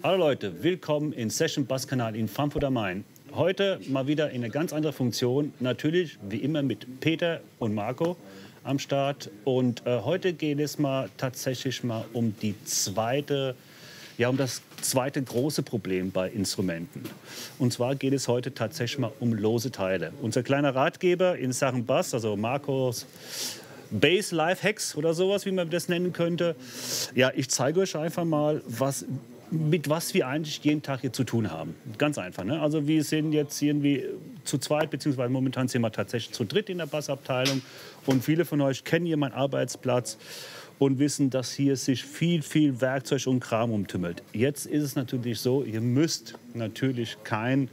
Hallo Leute, willkommen in Session-Bass-Kanal in Frankfurt am Main. Heute mal wieder in eine ganz andere Funktion. Natürlich wie immer mit Peter und Marco am Start. Und heute geht es mal tatsächlich mal um die zweite, ja, um das zweite große Problem bei Instrumenten. Und zwar geht es heute tatsächlich mal um lose Teile. Unser kleiner Ratgeber in Sachen Bass, also Marcos Bass Life Hacks oder sowas, wie man das nennen könnte. Ja, ich zeige euch einfach mal, mit was wir eigentlich jeden Tag hier zu tun haben. Ganz einfach, ne? Also wir sind jetzt irgendwie zu zweit, beziehungsweise momentan sind wir tatsächlich zu dritt in der Bassabteilung. Und viele von euch kennen hier meinen Arbeitsplatz und wissen, dass hier sich viel Werkzeug und Kram umtümmelt. Jetzt ist es natürlich so, ihr müsst natürlich kein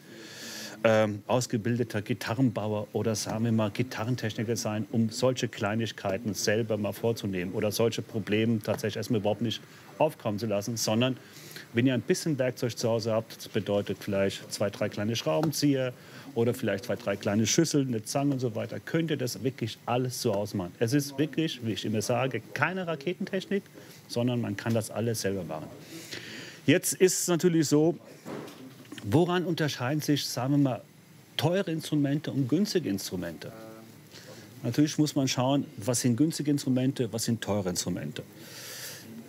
ausgebildeter Gitarrenbauer oder sagen wir mal Gitarrentechniker sein, um solche Kleinigkeiten selber mal vorzunehmen oder solche Probleme tatsächlich erstmal überhaupt nicht aufkommen zu lassen, sondern wenn ihr ein bisschen Werkzeug zu Hause habt, das bedeutet vielleicht 2, 3 kleine Schraubenzieher oder vielleicht 2, 3 kleine Schüsseln, eine Zange und so weiter, könnt ihr das wirklich alles so ausmachen. Es ist wirklich, wie ich immer sage, keine Raketentechnik, sondern man kann das alles selber machen. Jetzt ist es natürlich so, woran unterscheiden sich, sagen wir mal, teure Instrumente und günstige Instrumente? Natürlich muss man schauen, was sind günstige Instrumente, was sind teure Instrumente.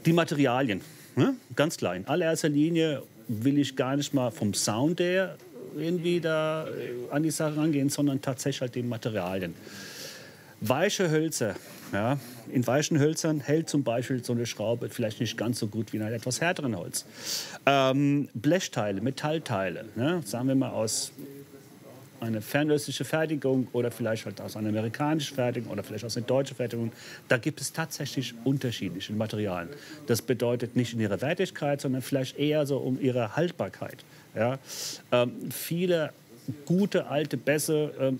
Die Materialien. Ne? Ganz klar. In allererster Linie will ich gar nicht mal vom Sound her irgendwie da an die Sache rangehen, sondern tatsächlich halt den Materialien. Weiche Hölzer. Ja? In weichen Hölzern hält zum Beispiel so eine Schraube vielleicht nicht ganz so gut wie in einem etwas härteren Holz. Blechteile, Metallteile, ne? Sagen wir mal aus einer fernöstlichen Fertigung oder vielleicht halt aus einer amerikanischen Fertigung oder vielleicht aus einer deutschen Fertigung. Da gibt es tatsächlich unterschiedliche Materialien. Das bedeutet nicht in ihrer Wertigkeit, sondern vielleicht eher so um ihre Haltbarkeit. Ja? Viele gute alte Bässe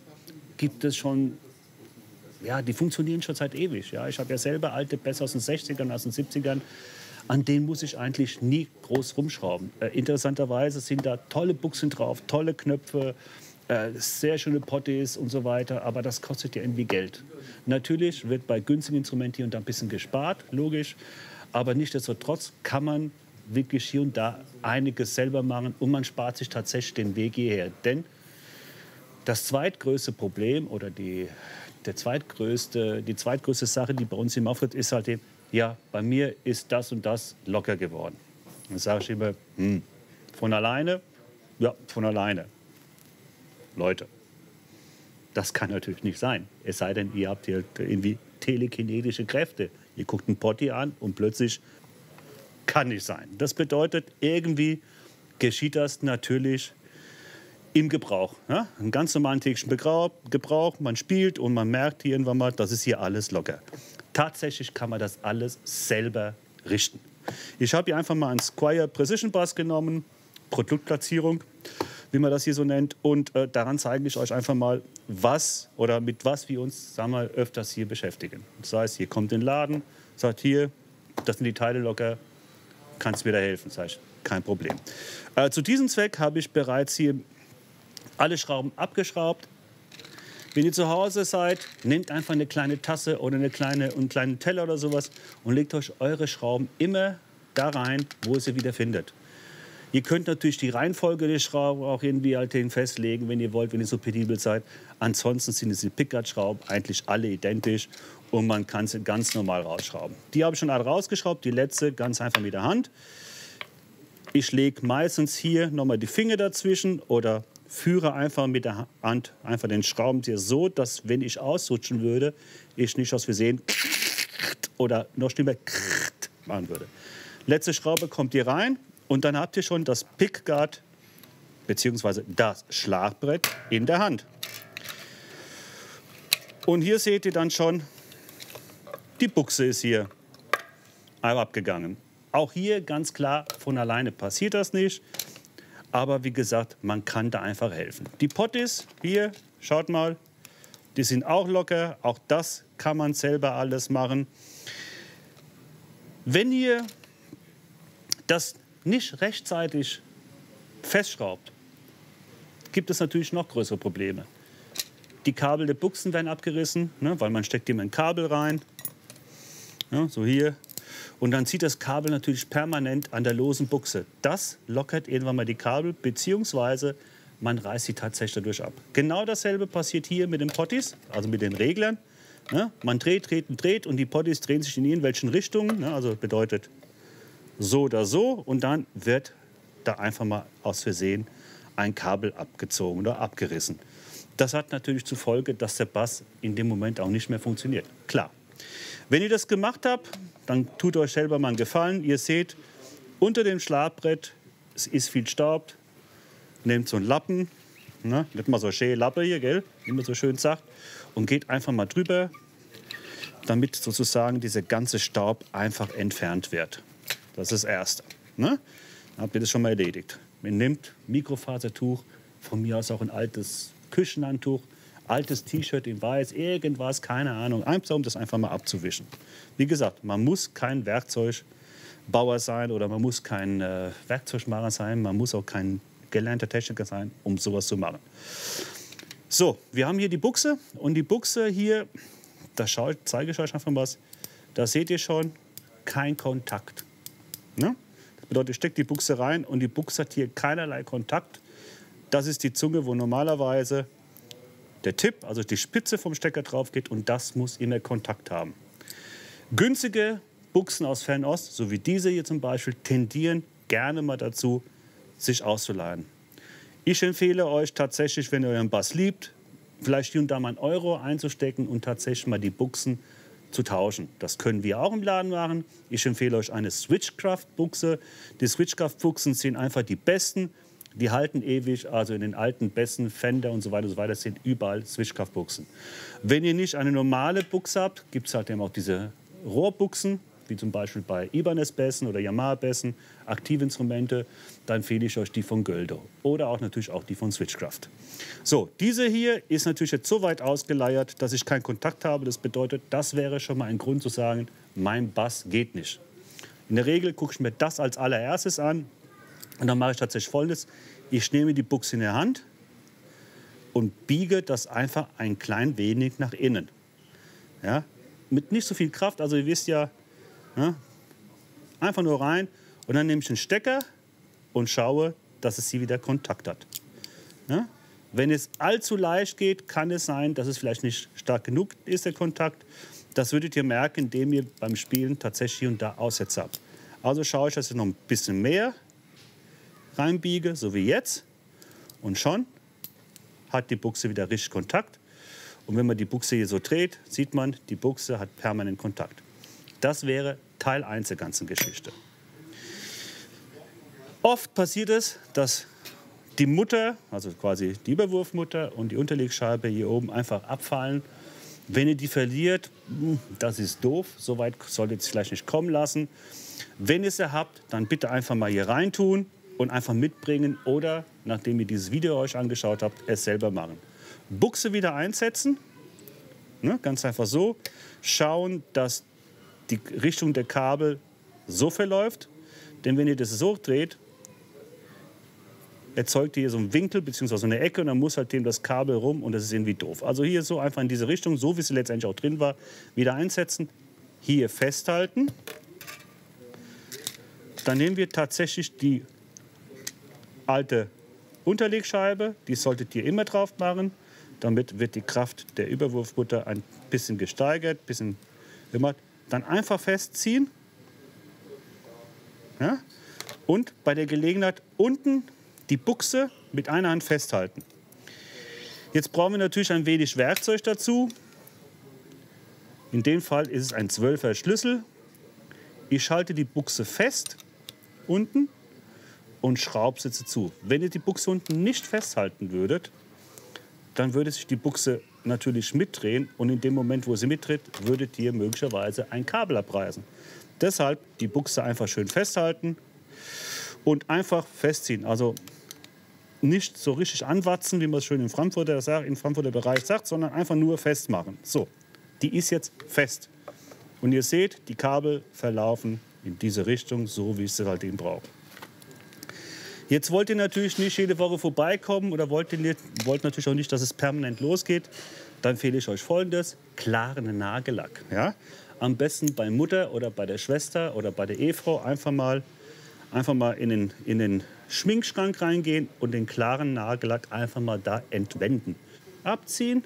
gibt es schon, ja, die funktionieren schon seit ewig. Ja? Ich habe ja selber alte Bässe aus den 60ern, aus den 70ern. An denen muss ich eigentlich nie groß rumschrauben. Interessanterweise sind da tolle Buchsen drauf, tolle Knöpfe, sehr schöne Potties und so weiter, aber das kostet ja irgendwie Geld. Natürlich wird bei günstigen Instrumenten hier und da ein bisschen gespart, logisch, aber nichtsdestotrotz kann man wirklich hier und da einiges selber machen und man spart sich tatsächlich den Weg hierher. Denn das zweitgrößte Problem oder die zweitgrößte Sache, die bei uns im Auftritt ist, halt eben, ja, bei mir ist das und das locker geworden. Dann sage ich immer, von alleine? Ja, von alleine. Leute, das kann natürlich nicht sein. Es sei denn, ihr habt hier irgendwie telekinetische Kräfte. Ihr guckt einen Potti an und plötzlich kann nicht sein. Das bedeutet, irgendwie geschieht das natürlich im Gebrauch. Ja? Im ganz normalen täglichen Gebrauch. Man spielt und man merkt irgendwann mal, das ist hier alles locker. Tatsächlich kann man das alles selber richten. Ich habe hier einfach mal einen Squire Precision Bass genommen, Produktplatzierung, wie man das hier so nennt. Und daran zeige ich euch einfach mal, was oder mit was wir uns, sagen wir mal, öfters hier beschäftigen. Das heißt, hier kommt in den Laden, sagt hier, das sind die Teile locker, kannst mir da helfen, sage ich, kein Problem. Zu diesem Zweck habe ich bereits hier alle Schrauben abgeschraubt. Wenn ihr zu Hause seid, nehmt einfach eine kleine Tasse oder einen kleinen Teller oder sowas und legt euch eure Schrauben immer da rein, wo ihr sie wieder findet. Ihr könnt natürlich die Reihenfolge der Schrauben auch irgendwie halt festlegen, wenn ihr wollt, wenn ihr so penibel seid. Ansonsten sind diese Pickguard-Schrauben eigentlich alle identisch und man kann sie ganz normal rausschrauben. Die habe ich schon alle rausgeschraubt, die letzte ganz einfach mit der Hand. Ich lege meistens hier nochmal die Finger dazwischen oder führe einfach mit der Hand einfach den Schraubenzieher so, dass, wenn ich ausrutschen würde, ich nicht aus Versehen oder noch schlimmer machen würde. Letzte Schraube kommt hier rein. Und dann habt ihr schon das Pickguard bzw. das Schlagbrett in der Hand. Und hier seht ihr dann schon, die Buchse ist hier abgegangen. Auch hier ganz klar, von alleine passiert das nicht. Aber wie gesagt, man kann da einfach helfen. Die Potties hier, schaut mal, die sind auch locker. Auch das kann man selber alles machen. Wenn ihr das nicht rechtzeitig festschraubt, gibt es natürlich noch größere Probleme. Die Kabel der Buchsen werden abgerissen, ne, weil man steckt immer ein Kabel rein, ja, so hier. Und dann zieht das Kabel natürlich permanent an der losen Buchse. Das lockert irgendwann mal die Kabel, beziehungsweise man reißt sie tatsächlich dadurch ab. Genau dasselbe passiert hier mit den Potties, also mit den Reglern. Man dreht und die Potties drehen sich in irgendwelchen Richtungen. Also bedeutet so oder so. Und dann wird da einfach mal aus Versehen ein Kabel abgezogen oder abgerissen. Das hat natürlich zur Folge, dass der Bass in dem Moment auch nicht mehr funktioniert. Klar. Wenn ihr das gemacht habt, dann tut euch selber mal einen Gefallen. Ihr seht, unter dem Schlagbrett ist viel Staub. Nehmt so einen Lappen, ne? Nehmt mal so eine schöne Lappe hier, gell? Wie man so schön sagt. Und geht einfach mal drüber, damit sozusagen dieser ganze Staub einfach entfernt wird. Das ist das Erste. Ne? Dann habt ihr das schon mal erledigt. Ihr nehmt Mikrofasertuch, von mir aus auch ein altes Küchenhandtuch, altes T-Shirt in Weiß, irgendwas, keine Ahnung. Einfach um das einfach mal abzuwischen. Wie gesagt, man muss kein Werkzeugbauer sein oder man muss kein Werkzeugmacher sein, man muss auch kein gelernter Techniker sein, um sowas zu machen. So, wir haben hier die Buchse und die Buchse hier, da zeige ich euch einfach was, da seht ihr schon, kein Kontakt. Ne? Das bedeutet, ich stecke die Buchse rein und die Buchse hat hier keinerlei Kontakt. Das ist die Zunge, wo normalerweise der Tipp, also die Spitze vom Stecker drauf geht und das muss immer Kontakt haben. Günstige Buchsen aus Fernost, so wie diese hier zum Beispiel, tendieren gerne mal dazu, sich auszuleihen. Ich empfehle euch tatsächlich, wenn ihr euren Bass liebt, vielleicht hier und da mal einen Euro einzustecken und tatsächlich mal die Buchsen zu tauschen. Das können wir auch im Laden machen. Ich empfehle euch eine Switchcraft-Buchse. Die Switchcraft-Buchsen sind einfach die besten. Die halten ewig, also in den alten Bässen, Fender und so weiter sind überall Switchcraft-Buchsen. Wenn ihr nicht eine normale Buchse habt, gibt es halt eben auch diese Rohrbuchsen, wie zum Beispiel bei Ibanez-Bässen oder Yamaha-Bässen, Aktivinstrumente, dann empfehle ich euch die von Göldo oder auch natürlich auch die von Switchcraft. So, diese hier ist natürlich jetzt so weit ausgeleiert, dass ich keinen Kontakt habe. Das bedeutet, das wäre schon mal ein Grund zu sagen, mein Bass geht nicht. In der Regel gucke ich mir das als allererstes an und dann mache ich tatsächlich Folgendes. Ich nehme die Buchse in der Hand und biege das einfach ein klein wenig nach innen. Ja, mit nicht so viel Kraft, also ihr wisst ja, ja, einfach nur rein und dann nehme ich den Stecker und schaue, dass es hier wieder Kontakt hat. Ja? Wenn es allzu leicht geht, kann es sein, dass es vielleicht nicht stark genug ist, der Kontakt. Das würdet ihr merken, indem ihr beim Spielen tatsächlich hier und da Aussätze habt. Also schaue ich, dass ich noch ein bisschen mehr reinbiege, so wie jetzt. Und schon hat die Buchse wieder richtig Kontakt. Und wenn man die Buchse hier so dreht, sieht man, die Buchse hat permanent Kontakt. Das wäre Teil 1 der ganzen Geschichte. Oft passiert es, dass die Mutter, also quasi die Überwurfmutter und die Unterlegscheibe hier oben einfach abfallen. Wenn ihr die verliert, das ist doof, so weit solltet ihr es vielleicht nicht kommen lassen. Wenn ihr sie habt, dann bitte einfach mal hier reintun und einfach mitbringen oder, nachdem ihr dieses Video euch angeschaut habt, es selber machen. Buchse wieder einsetzen, ne, ganz einfach so, schauen, dass die Richtung der Kabel so verläuft, denn wenn ihr das so dreht, erzeugt ihr hier so einen Winkel bzw. eine Ecke und dann muss halt dem das Kabel rum und das ist irgendwie doof. Also hier so einfach in diese Richtung, so wie sie letztendlich auch drin war, wieder einsetzen, hier festhalten. Dann nehmen wir tatsächlich die alte Unterlegscheibe, die solltet ihr immer drauf machen, damit wird die Kraft der Überwurfmutter ein bisschen gesteigert, ein bisschen gemacht. Dann einfach festziehen, ja? Und bei der Gelegenheit unten die Buchse mit einer Hand festhalten. Jetzt brauchen wir natürlich ein wenig Werkzeug dazu. In dem Fall ist es ein 12er Schlüssel. Ich schalte die Buchse fest unten und schraube sie zu. Wenn ihr die Buchse unten nicht festhalten würdet, dann würde sich die Buchse natürlich mitdrehen und in dem Moment, wo sie mitdreht, würdet ihr möglicherweise ein Kabel abreißen. Deshalb die Buchse einfach schön festhalten und einfach festziehen. Also nicht so richtig anwatzen, wie man es schön im Frankfurter Bereich sagt, sondern einfach nur festmachen. So, die ist jetzt fest. Und ihr seht, die Kabel verlaufen in diese Richtung, so wie ich es halt eben brauche. Jetzt wollt ihr natürlich nicht jede Woche vorbeikommen oder wollt natürlich auch nicht, dass es permanent losgeht. Dann empfehle ich euch Folgendes, klaren Nagellack. Ja? Am besten bei Mutter oder bei der Schwester oder bei der Ehefrau einfach mal in den Schminkschrank reingehen und den klaren Nagellack einfach mal da entwenden. Abziehen,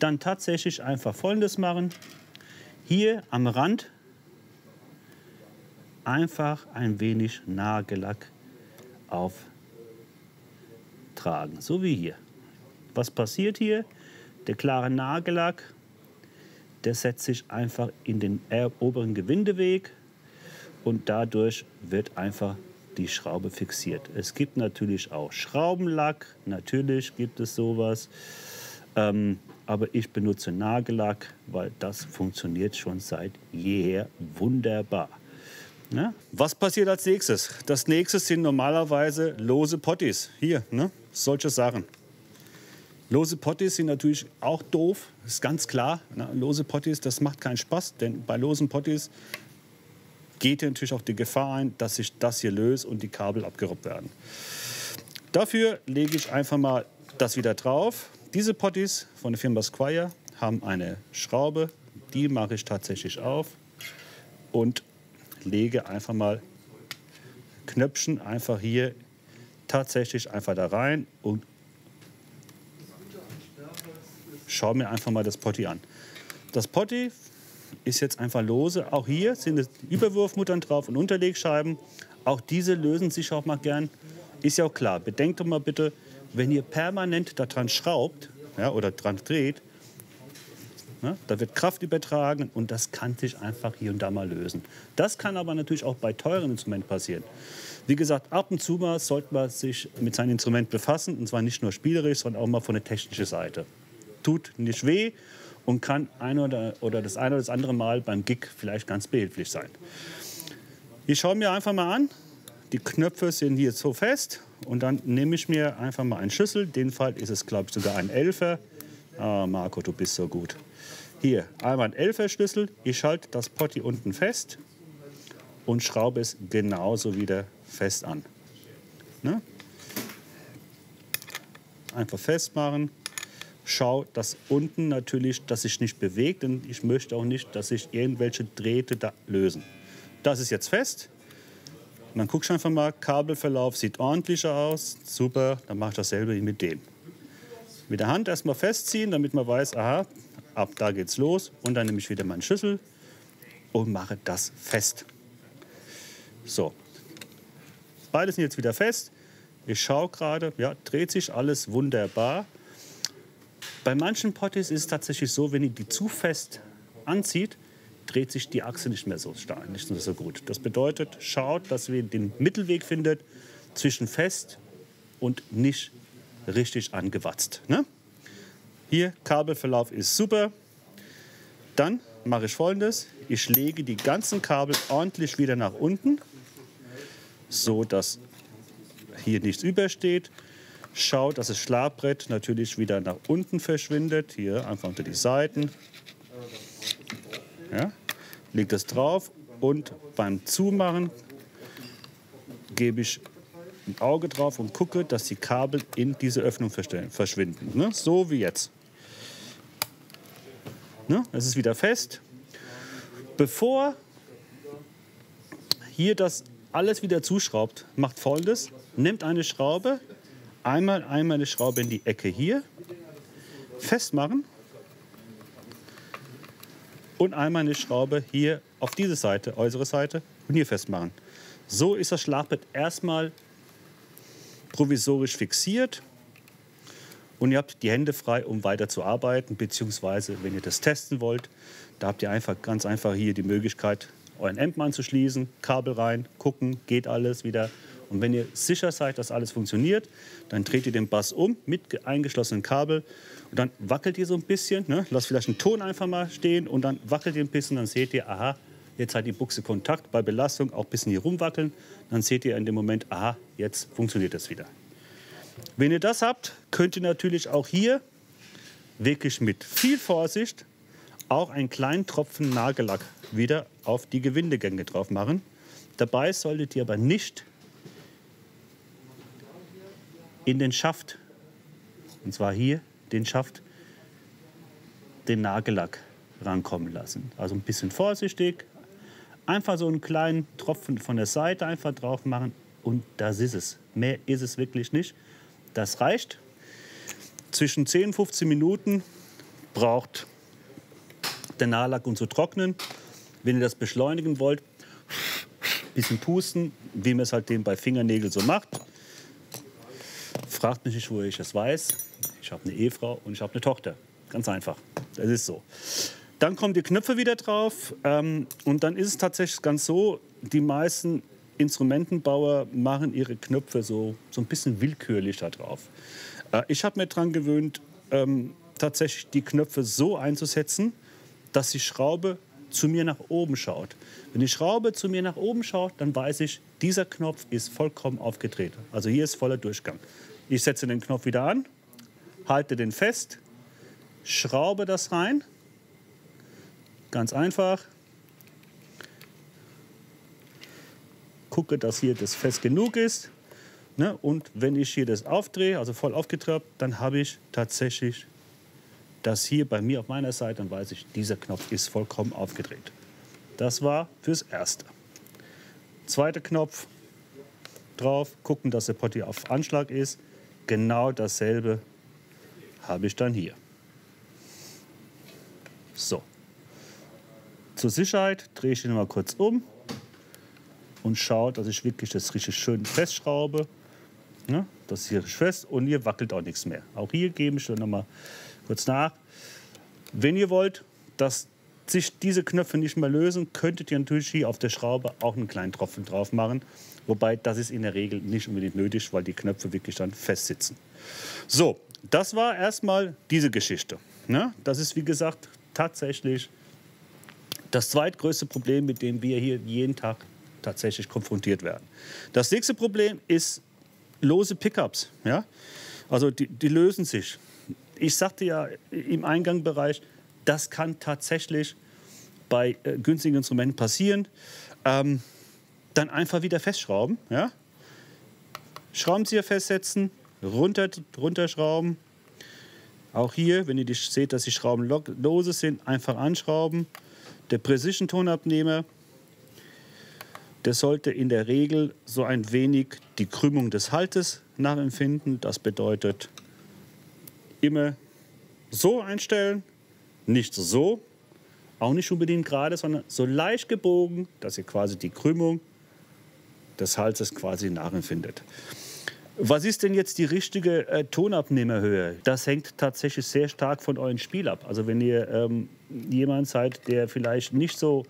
dann tatsächlich einfach Folgendes machen. Hier am Rand einfach ein wenig Nagellack auftragen, so wie hier. Was passiert hier? Der klare Nagellack, der setzt sich einfach in den oberen Gewindeweg und dadurch wird einfach die Schraube fixiert. Es gibt natürlich auch Schraubenlack, natürlich gibt es sowas, aber ich benutze Nagellack, weil das funktioniert schon seit jeher wunderbar. Ne? Was passiert als nächstes? Das nächste sind normalerweise lose Potties. Hier, ne? Solche Sachen. Lose Potties sind natürlich auch doof, ist ganz klar. Ne? Lose Potties, das macht keinen Spaß, denn bei losen Potties geht natürlich auch die Gefahr ein, dass sich das hier löst und die Kabel abgeruppt werden. Dafür lege ich einfach mal das wieder drauf. Diese Potties von der Firma Squire haben eine Schraube, die mache ich tatsächlich auf und lege einfach mal Knöpfchen einfach hier tatsächlich einfach da rein und schau mir einfach mal das Potty an. Das Potty ist jetzt einfach lose. Auch hier sind Überwurfmuttern drauf und Unterlegscheiben. Auch diese lösen sich auch mal gern. Ist ja auch klar. Bedenkt doch mal bitte, wenn ihr permanent daran schraubt, ja, oder dran dreht, ne, da wird Kraft übertragen und das kann sich einfach hier und da mal lösen. Das kann aber natürlich auch bei teuren Instrumenten passieren. Wie gesagt, ab und zu mal sollte man sich mit seinem Instrument befassen. Und zwar nicht nur spielerisch, sondern auch mal von der technischen Seite. Tut nicht weh und kann das eine oder das andere Mal beim Gig vielleicht ganz behilflich sein. Ich schaue mir einfach mal an. Die Knöpfe sind hier so fest. Und dann nehme ich mir einfach mal einen Schlüssel. In dem Fall ist es, glaube ich, sogar ein 11er. Ah, Marco, du bist so gut. Hier, einmal ein 11er Schlüssel, ich schalte das Potty unten fest und schraube es genauso wieder fest an. Ne? Einfach festmachen. Schau, dass unten natürlich, dass sich nicht bewegt, denn ich möchte auch nicht, dass sich irgendwelche Drähte da lösen. Das ist jetzt fest. Und dann guckst du einfach mal, Kabelverlauf sieht ordentlicher aus. Super, dann mache ich dasselbe mit dem. Mit der Hand erstmal festziehen, damit man weiß, aha, ab da geht's los. Und dann nehme ich wieder meinen Schlüssel und mache das fest. So, beides sind jetzt wieder fest. Ich schaue gerade, ja, dreht sich alles wunderbar. Bei manchen Potties ist es tatsächlich so, wenn ihr die zu fest anzieht, dreht sich die Achse nicht mehr so stark, nicht mehr so gut. Das bedeutet, schaut, dass ihr den Mittelweg findet zwischen fest und nicht richtig angewatzt. Ne? Hier, Kabelverlauf ist super. Dann mache ich Folgendes. Ich lege die ganzen Kabel ordentlich wieder nach unten, so dass hier nichts übersteht. Schau, dass das Schlagbrett natürlich wieder nach unten verschwindet. Hier einfach unter die Seiten. Ja, lege das drauf und beim Zumachen gebe ich ein Auge drauf und gucke, dass die Kabel in diese Öffnung verschwinden. Ne? So wie jetzt. Ne? Es ist wieder fest. Bevor hier das alles wieder zuschraubt, macht Folgendes. Nehmt eine Schraube, einmal eine Schraube in die Ecke hier, festmachen und einmal eine Schraube hier auf diese Seite, äußere Seite und hier festmachen. So ist das Schlagbrett erstmal provisorisch fixiert und ihr habt die Hände frei, um weiter zu arbeiten, beziehungsweise wenn ihr das testen wollt, da habt ihr einfach ganz einfach hier die Möglichkeit, euren Amp anzuschließen, Kabel rein, gucken, geht alles wieder. Und wenn ihr sicher seid, dass alles funktioniert, dann dreht ihr den Bass um mit eingeschlossenen Kabel und dann wackelt ihr so ein bisschen, ne? Lasst vielleicht einen Ton einfach mal stehen und dann wackelt ihr ein bisschen, dann seht ihr, aha, jetzt hat die Buchse Kontakt, bei Belastung auch ein bisschen hier rumwackeln. Dann seht ihr in dem Moment, aha, jetzt funktioniert das wieder. Wenn ihr das habt, könnt ihr natürlich auch hier wirklich mit viel Vorsicht auch einen kleinen Tropfen Nagellack wieder auf die Gewindegänge drauf machen. Dabei solltet ihr aber nicht in den Schaft, und zwar hier den Schaft, den Nagellack rankommen lassen. Also ein bisschen vorsichtig, einfach so einen kleinen Tropfen von der Seite einfach drauf machen und das ist es. Mehr ist es wirklich nicht. Das reicht. Zwischen 10 und 15 Minuten braucht der Nagellack, um zu trocknen. Wenn ihr das beschleunigen wollt, ein bisschen pusten, wie man es halt bei Fingernägeln so macht. Fragt mich nicht, wo ich das weiß. Ich habe eine Ehefrau und ich habe eine Tochter. Ganz einfach. Das ist so. Dann kommen die Knöpfe wieder drauf. Und dann ist es tatsächlich ganz so, die meisten Instrumentenbauer machen ihre Knöpfe so ein bisschen willkürlich da drauf. Ich habe mir daran gewöhnt, tatsächlich die Knöpfe so einzusetzen, dass die Schraube zu mir nach oben schaut. Wenn die Schraube zu mir nach oben schaut, dann weiß ich, dieser Knopf ist vollkommen aufgedreht. Also hier ist voller Durchgang. Ich setze den Knopf wieder an, halte den fest, schraube das rein. Ganz einfach. Gucke, dass hier das fest genug ist. Ne? Und wenn ich hier das aufdrehe, also voll aufgetrappt, dann habe ich tatsächlich das hier bei mir auf meiner Seite, dann weiß ich, dieser Knopf ist vollkommen aufgedreht. Das war fürs Erste. Zweiter Knopf drauf, gucken, dass der Potti auf Anschlag ist. Genau dasselbe habe ich dann hier. So. Zur Sicherheit drehe ich ihn mal kurz um und schaue, dass ich wirklich das richtig schön festschraube. Ne? Das hier ist fest und hier wackelt auch nichts mehr. Auch hier gebe ich dann nochmal kurz nach. Wenn ihr wollt, dass sich diese Knöpfe nicht mehr lösen, könntet ihr natürlich hier auf der Schraube auch einen kleinen Tropfen drauf machen. Wobei, das ist in der Regel nicht unbedingt nötig, weil die Knöpfe wirklich dann festsitzen. So, das war erstmal diese Geschichte. Ne? Das ist, wie gesagt, tatsächlich das zweitgrößte Problem, mit dem wir hier jeden Tag tatsächlich konfrontiert werden. Das nächste Problem ist lose Pickups. Ja? Also die lösen sich. Ich sagte ja im Eingangsbereich, das kann tatsächlich bei günstigen Instrumenten passieren. Dann einfach wieder festschrauben. Ja? Schraubenzieher festsetzen, runterschrauben. Auch hier, wenn ihr seht, dass die Schrauben lose sind, einfach anschrauben. Der Precision-Tonabnehmer, der sollte in der Regel so ein wenig die Krümmung des Haltes nachempfinden. Das bedeutet, immer so einstellen, nicht so, auch nicht unbedingt gerade, sondern so leicht gebogen, dass ihr quasi die Krümmung des Halses quasi nachempfindet. Was ist denn jetzt die richtige Tonabnehmerhöhe? Das hängt tatsächlich sehr stark von eurem Spiel ab. Also wenn ihr jemand seid, der vielleicht nicht so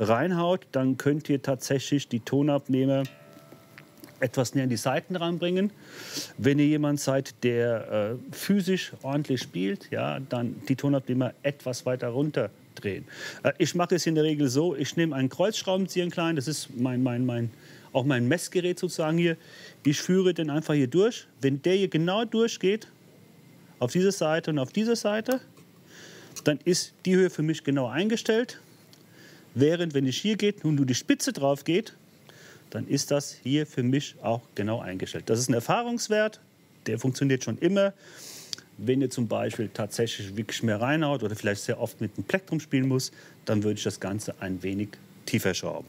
reinhaut, dann könnt ihr tatsächlich die Tonabnehmer etwas näher an die Saiten ranbringen. Wenn ihr jemand seid, der physisch ordentlich spielt, ja, dann die Tonabnehmer etwas weiter runterdrehen. Ich mache es in der Regel so, ich nehme einen Kreuzschraubenzieher klein, das ist auch mein Messgerät sozusagen hier. Ich führe den einfach hier durch. Wenn der hier genau durchgeht, auf diese Seite und auf diese Seite, dann ist die Höhe für mich genau eingestellt. Während, wenn ich hier geht, nun nur die Spitze drauf geht, dann ist das hier für mich auch genau eingestellt. Das ist ein Erfahrungswert, der funktioniert schon immer. Wenn ihr zum Beispiel tatsächlich wirklich mehr reinhaut oder vielleicht sehr oft mit dem Plektrum spielen muss, dann würde ich das Ganze ein wenig tiefer schrauben.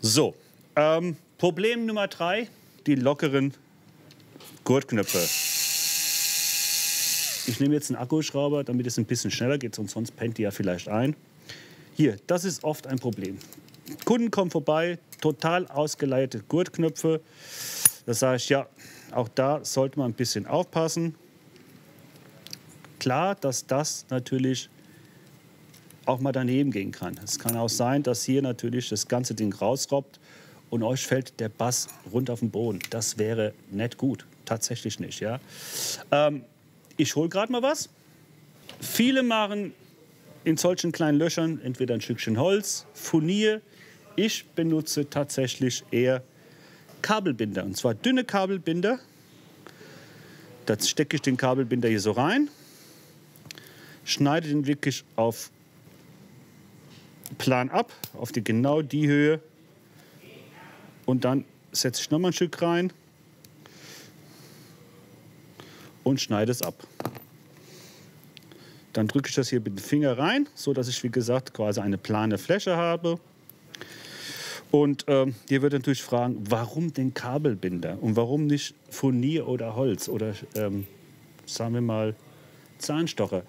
So, Problem Nummer 3, die lockeren Gurtknöpfe. Ich nehme jetzt einen Akkuschrauber, damit es ein bisschen schneller geht, sonst pennt ihr ja vielleicht ein. Hier, das ist oft ein Problem. Kunden kommen vorbei, total ausgeleierte Gurtknöpfe. Da sage ich, ja, auch da sollte man ein bisschen aufpassen. Klar, dass das natürlich auch mal daneben gehen kann. Es kann auch sein, dass hier natürlich das ganze Ding rausrobbt und euch fällt der Bass rund auf den Boden. Das wäre nicht gut, tatsächlich nicht. Ja? Ich hole gerade mal was. Viele machen in solchen kleinen Löchern entweder ein Stückchen Holz, Furnier. Ich benutze tatsächlich eher Kabelbinder, und zwar dünne Kabelbinder. Da stecke ich den Kabelbinder hier so rein, schneide den wirklich auf plan ab, auf die, genau die Höhe. Und dann setze ich nochmal ein Stück rein und schneide es ab. Dann drücke ich das hier mit dem Finger rein, so dass ich, wie gesagt, quasi eine plane Fläche habe. Und ihr würdet natürlich fragen, warum den Kabelbinder und warum nicht Furnier oder Holz oder sagen wir mal Zahnstocher.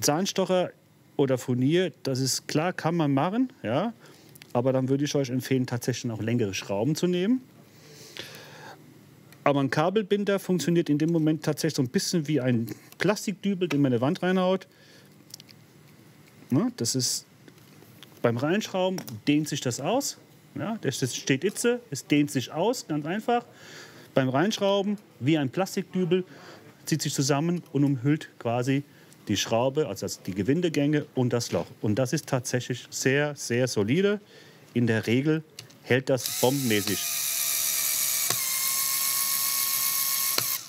Zahnstocher oder Furnier, das ist klar, kann man machen, ja. Aber dann würde ich euch empfehlen, tatsächlich auch längere Schrauben zu nehmen. Aber ein Kabelbinder funktioniert in dem Moment tatsächlich so ein bisschen wie ein Plastikdübel, den man in die Wand reinhaut. Na, das ist beim Reinschrauben dehnt sich das aus. Ja, das steht Itze, es dehnt sich aus, ganz einfach. Beim Reinschrauben, wie ein Plastikdübel, zieht sich zusammen und umhüllt quasi die Schraube, also die Gewindegänge und das Loch. Und das ist tatsächlich sehr, sehr solide. In der Regel hält das bombenmäßig.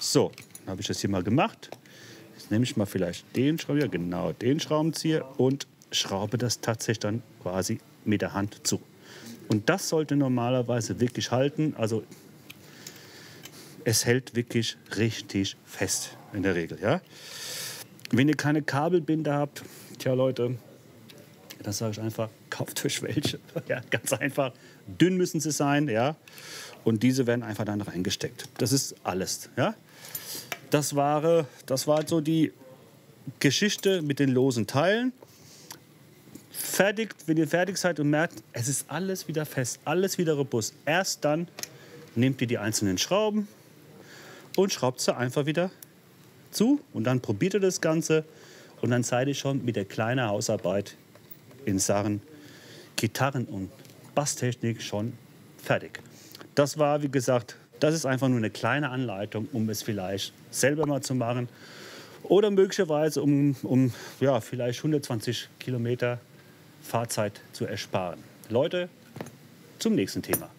So, dann habe ich das hier mal gemacht. Jetzt nehme ich mal vielleicht den Schraubenzieher, genau den Schraubenzieher und schraube das tatsächlich dann quasi mit der Hand zu. Und das sollte normalerweise wirklich halten. Also es hält wirklich richtig fest in der Regel. Ja? Wenn ihr keine Kabelbinder habt, tja Leute, das sage ich einfach, kauft euch welche. Ja, ganz einfach, dünn müssen sie sein. Ja? Und diese werden einfach dann reingesteckt. Das ist alles. Ja? Das war so die Geschichte mit den losen Teilen. Fertig, wenn ihr fertig seid und merkt, es ist alles wieder fest, alles wieder robust. Erst dann nehmt ihr die einzelnen Schrauben und schraubt sie einfach wieder zu. Und dann probiert ihr das Ganze und dann seid ihr schon mit der kleinen Hausarbeit in Sachen Gitarren- und Basstechnik schon fertig. Das war, wie gesagt, das ist einfach nur eine kleine Anleitung, um es vielleicht selber mal zu machen. Oder möglicherweise, um ja, vielleicht 120 Kilometer Fahrzeit zu ersparen. Leute, zum nächsten Thema.